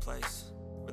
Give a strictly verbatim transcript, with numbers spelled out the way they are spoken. place where